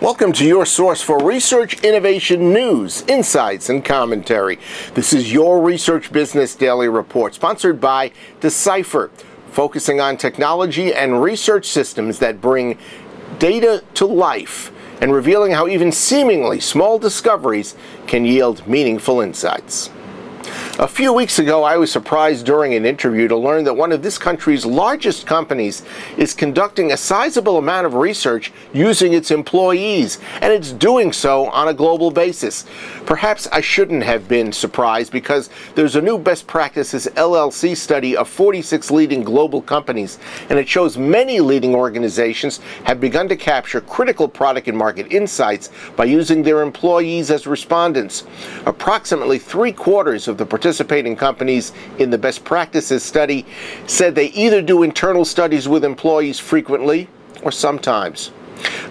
Welcome to your source for research, innovation, news, insights, and commentary. This is your Research Business Daily Report, sponsored by Decipher, focusing on technology and research systems that bring data to life and revealing how even seemingly small discoveries can yield meaningful insights. A few weeks ago, I was surprised during an interview to learn that one of this country's largest companies is conducting a sizable amount of research using its employees, and it's doing so on a global basis. Perhaps I shouldn't have been surprised, because there's a new Best Practices LLC study of 46 leading global companies, and it shows many leading organizations have begun to capture critical product and market insights by using their employees as respondents. Approximately three-quarters of the participating companies in the Best Practices study said they either do internal studies with employees frequently or sometimes.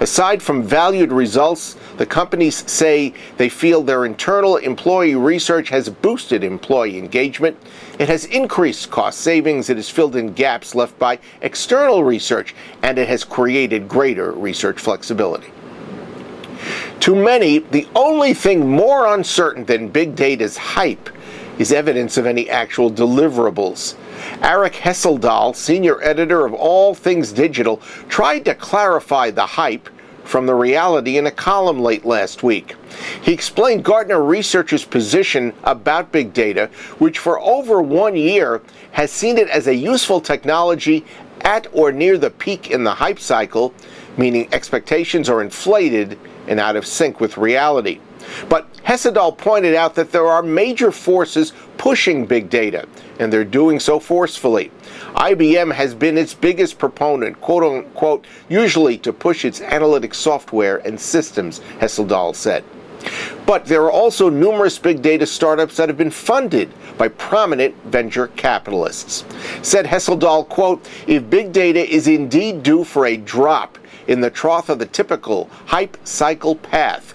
Aside from valued results, the companies say they feel their internal employee research has boosted employee engagement, it has increased cost savings, it has filled in gaps left by external research, and it has created greater research flexibility. To many, the only thing more uncertain than big data's hype is evidence of any actual deliverables. Arik Hesseldahl, senior editor of All Things Digital, tried to clarify the hype from the reality in a column late last week. He explained Gartner researchers' position about big data, which for over 1 year has seen it as a useful technology at or near the peak in the hype cycle, meaning expectations are inflated and out of sync with reality. But Hesseldahl pointed out that there are major forces pushing big data, and they're doing so forcefully. IBM has been its biggest proponent, quote-unquote, usually to push its analytic software and systems, Hesseldahl said. But there are also numerous big data startups that have been funded by prominent venture capitalists. Said Hesseldahl, quote, "If big data is indeed due for a drop in the trough of the typical hype cycle path,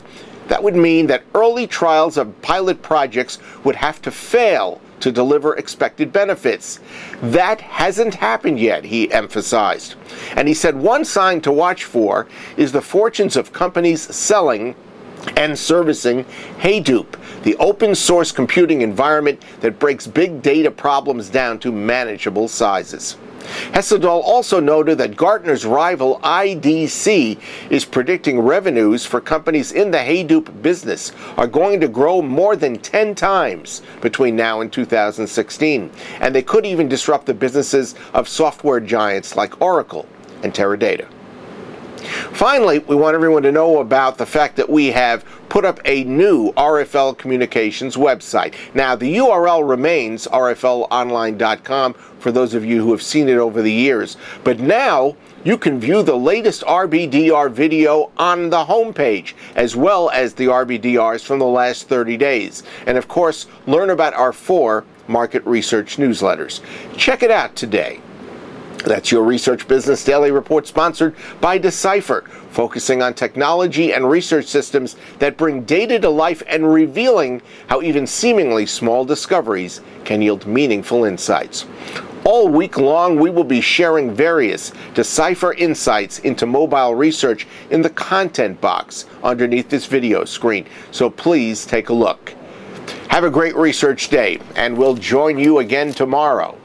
that would mean that early trials of pilot projects would have to fail to deliver expected benefits. That hasn't happened yet," he emphasized. And he said one sign to watch for is the fortunes of companies selling and servicing Hadoop, the open source computing environment that breaks big data problems down to manageable sizes. Hesseldahl also noted that Gartner's rival IDC is predicting revenues for companies in the Hadoop business are going to grow more than 10 times between now and 2016, and they could even disrupt the businesses of software giants like Oracle and Teradata. Finally, we want everyone to know about the fact that we have put up a new RFL Communications website. Now, the URL remains RFLonline.com for those of you who have seen it over the years, but now you can view the latest RBDR video on the homepage, as well as the RBDRs from the last 30 days. And of course, learn about our 4 market research newsletters. Check it out today. That's your Research Business Daily Report, sponsored by Decipher, focusing on technology and research systems that bring data to life and revealing how even seemingly small discoveries can yield meaningful insights. All week long, we will be sharing various Decipher insights into mobile research in the content box underneath this video screen, so please take a look. Have a great research day, and we'll join you again tomorrow.